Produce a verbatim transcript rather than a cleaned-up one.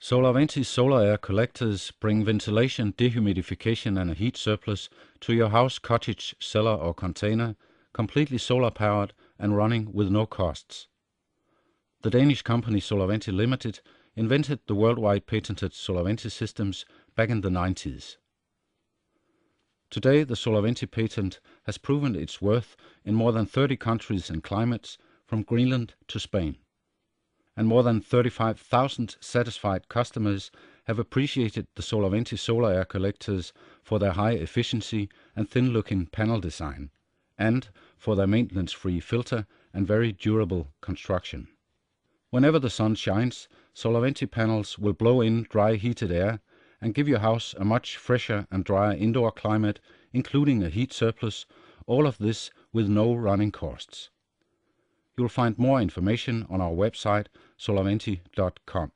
SolarVenti solar air collectors bring ventilation, dehumidification and a heat surplus to your house, cottage, cellar or container, completely solar powered and running with no costs. The Danish company SolarVenti Limited invented the worldwide patented SolarVenti systems back in the nineties. Today the SolarVenti patent has proven its worth in more than thirty countries and climates from Greenland to Spain. And more than thirty-five thousand satisfied customers have appreciated the SolarVenti solar air collectors for their high efficiency and thin-looking panel design, and for their maintenance-free filter and very durable construction. Whenever the sun shines, SolarVenti panels will blow in dry heated air and give your house a much fresher and drier indoor climate, including a heat surplus, all of this with no running costs. You'll find more information on our website, solarventi dot com.